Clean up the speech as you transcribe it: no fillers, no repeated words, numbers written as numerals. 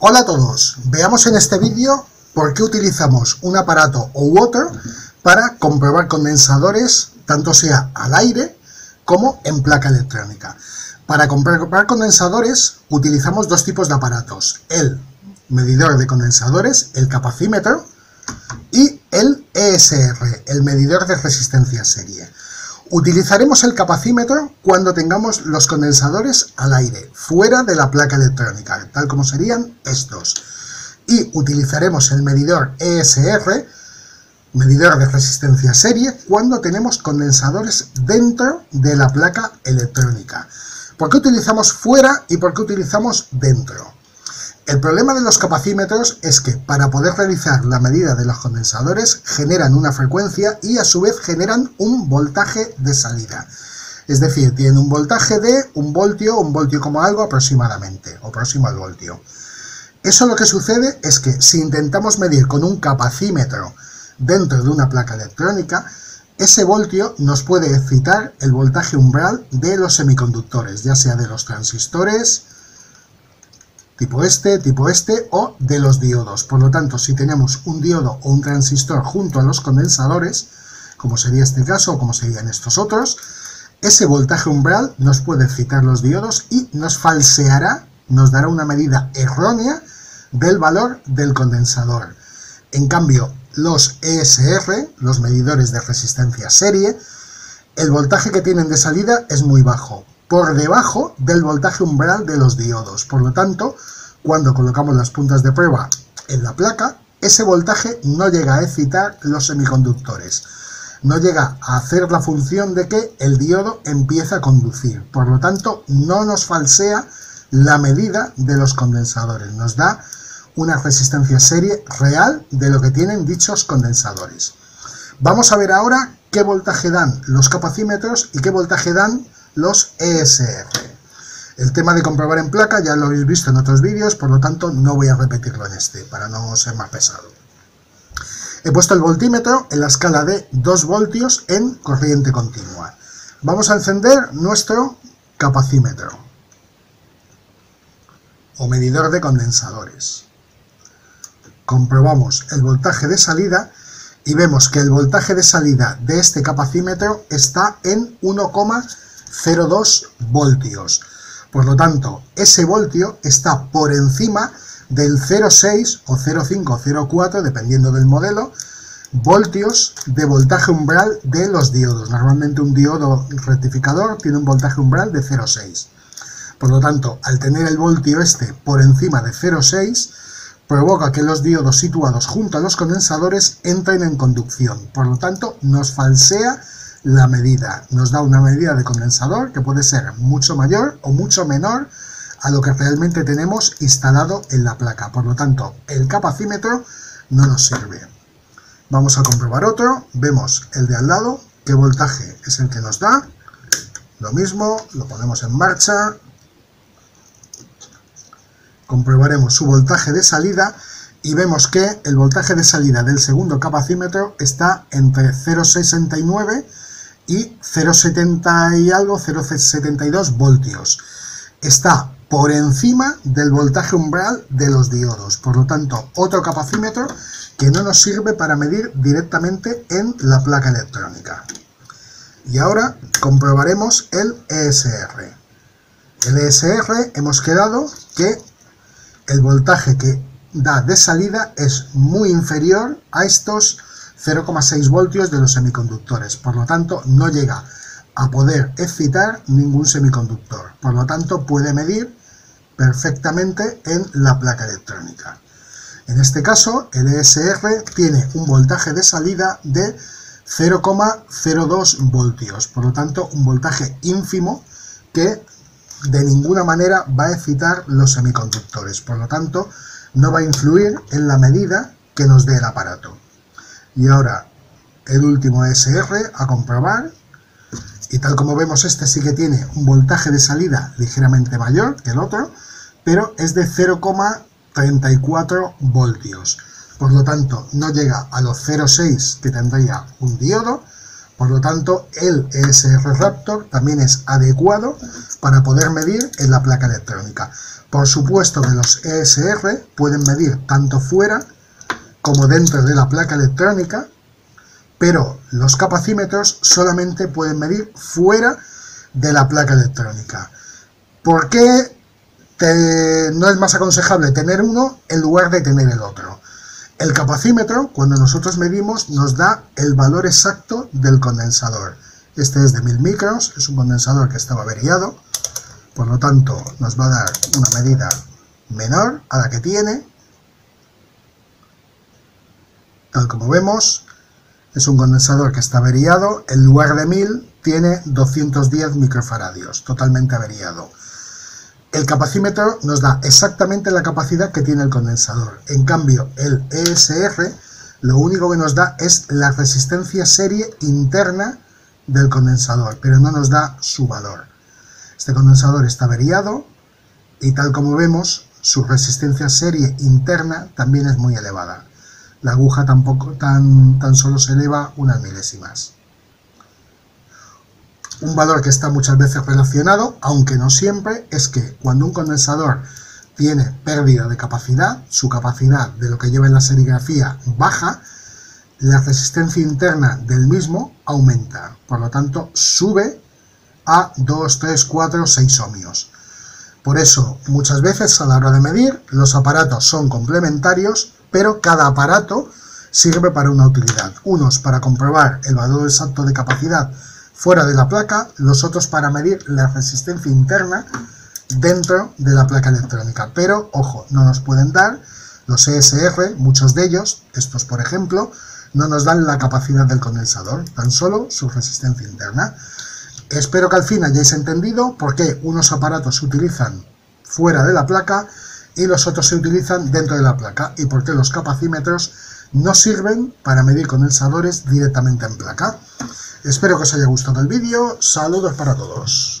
Hola a todos, veamos en este vídeo por qué utilizamos un aparato u otro para comprobar condensadores, tanto sea al aire como en placa electrónica. Para comprobar condensadores utilizamos dos tipos de aparatos, el medidor de condensadores, el capacímetro, y el ESR, el medidor de resistencia serie. Utilizaremos el capacímetro cuando tengamos los condensadores al aire, fuera de la placa electrónica, tal como serían estos. Y utilizaremos el medidor ESR, medidor de resistencia serie, cuando tenemos condensadores dentro de la placa electrónica. ¿Por qué utilizamos fuera y por qué utilizamos dentro? El problema de los capacímetros es que para poder realizar la medida de los condensadores generan una frecuencia y a su vez generan un voltaje de salida. Es decir, tienen un voltaje de un voltio como algo aproximadamente, o próximo al voltio. Eso lo que sucede es que si intentamos medir con un capacímetro dentro de una placa electrónica, ese voltio nos puede excitar el voltaje umbral de los semiconductores, ya sea de los transistores, tipo este o de los diodos. Por lo tanto, si tenemos un diodo o un transistor junto a los condensadores, como sería este caso o como serían estos otros, ese voltaje umbral nos puede excitar los diodos y nos falseará, nos dará una medida errónea del valor del condensador. En cambio, los ESR, los medidores de resistencia serie, el voltaje que tienen de salida es muy bajo, por debajo del voltaje umbral de los diodos. Por lo tanto, cuando colocamos las puntas de prueba en la placa, ese voltaje no llega a excitar los semiconductores, no llega a hacer la función de que el diodo empieza a conducir. Por lo tanto, no nos falsea la medida de los condensadores, nos da una resistencia serie real de lo que tienen dichos condensadores. Vamos a ver ahora qué voltaje dan los capacímetros y qué voltaje dan los ESR. El tema de comprobar en placa ya lo habéis visto en otros vídeos, por lo tanto no voy a repetirlo en este para no ser más pesado. He puesto el voltímetro en la escala de 2 voltios en corriente continua. Vamos a encender nuestro capacímetro o medidor de condensadores. Comprobamos el voltaje de salida y vemos que el voltaje de salida de este capacímetro está en 1,02 voltios. Por lo tanto, ese voltio está por encima del 0,6 o 0,5 o 0,4, dependiendo del modelo, voltios de voltaje umbral de los diodos. Normalmente un diodo rectificador tiene un voltaje umbral de 0,6. Por lo tanto, al tener el voltio este por encima de 0,6, provoca que los diodos situados junto a los condensadores entren en conducción. Por lo tanto, nos falsea la medida, nos da una medida de condensador que puede ser mucho mayor o mucho menor a lo que realmente tenemos instalado en la placa. Por lo tanto, el capacímetro no nos sirve. Vamos a comprobar otro, vemos el de al lado, qué voltaje es el que nos da. Lo mismo, lo ponemos en marcha, comprobaremos su voltaje de salida y vemos que el voltaje de salida del segundo capacímetro está entre 0,69 y 0,70 y algo, 0,72 voltios. Está por encima del voltaje umbral de los diodos. Por lo tanto, otro capacímetro que no nos sirve para medir directamente en la placa electrónica. Y ahora comprobaremos el ESR. El ESR hemos quedado que el voltaje que da de salida es muy inferior a estos 0,6 voltios de los semiconductores, por lo tanto no llega a poder excitar ningún semiconductor, por lo tanto puede medir perfectamente en la placa electrónica. En este caso el ESR tiene un voltaje de salida de 0,02 voltios, por lo tanto un voltaje ínfimo que de ninguna manera va a excitar los semiconductores, por lo tanto no va a influir en la medida que nos dé el aparato. Y ahora el último ESR a comprobar, y tal como vemos este sí que tiene un voltaje de salida ligeramente mayor que el otro, pero es de 0,34 voltios, por lo tanto no llega a los 0,6 que tendría un diodo, Por lo tanto, el ESR Raptor también es adecuado para poder medir en la placa electrónica. Por supuesto que los ESR pueden medir tanto fuera como dentro de la placa electrónica, pero los capacímetros solamente pueden medir fuera de la placa electrónica. ¿Por qué no es más aconsejable tener uno en lugar de tener el otro? El capacímetro, cuando nosotros medimos, nos da el valor exacto del condensador. Este es de 1000 micros, es un condensador que estaba averiado, por lo tanto nos va a dar una medida menor a la que tiene. Tal como vemos, es un condensador que está averiado, en lugar de 1000 tiene 210 microfaradios, totalmente averiado. El capacímetro nos da exactamente la capacidad que tiene el condensador. En cambio, el ESR lo único que nos da es la resistencia serie interna del condensador, pero no nos da su valor. Este condensador está averiado y, tal como vemos, su resistencia serie interna también es muy elevada. La aguja tampoco tan solo se eleva unas milésimas. Un valor que está muchas veces relacionado, aunque no siempre, es que cuando un condensador tiene pérdida de capacidad, su capacidad de lo que lleva en la serigrafía baja, la resistencia interna del mismo aumenta. Por lo tanto, sube a 2, 3, 4, 6 ohmios. Por eso, muchas veces a la hora de medir, los aparatos son complementarios, pero cada aparato sirve para una utilidad. Unos para comprobar el valor exacto de capacidad fuera de la placa, los otros para medir la resistencia interna dentro de la placa electrónica. Pero, ojo, no nos pueden dar los ESR, muchos de ellos, estos por ejemplo, no nos dan la capacidad del condensador, tan solo su resistencia interna. Espero que al fin hayáis entendido por qué unos aparatos se utilizan fuera de la placa y los otros se utilizan dentro de la placa, y por qué los capacímetros no sirven para medir condensadores directamente en placa. Espero que os haya gustado el vídeo. Saludos para todos.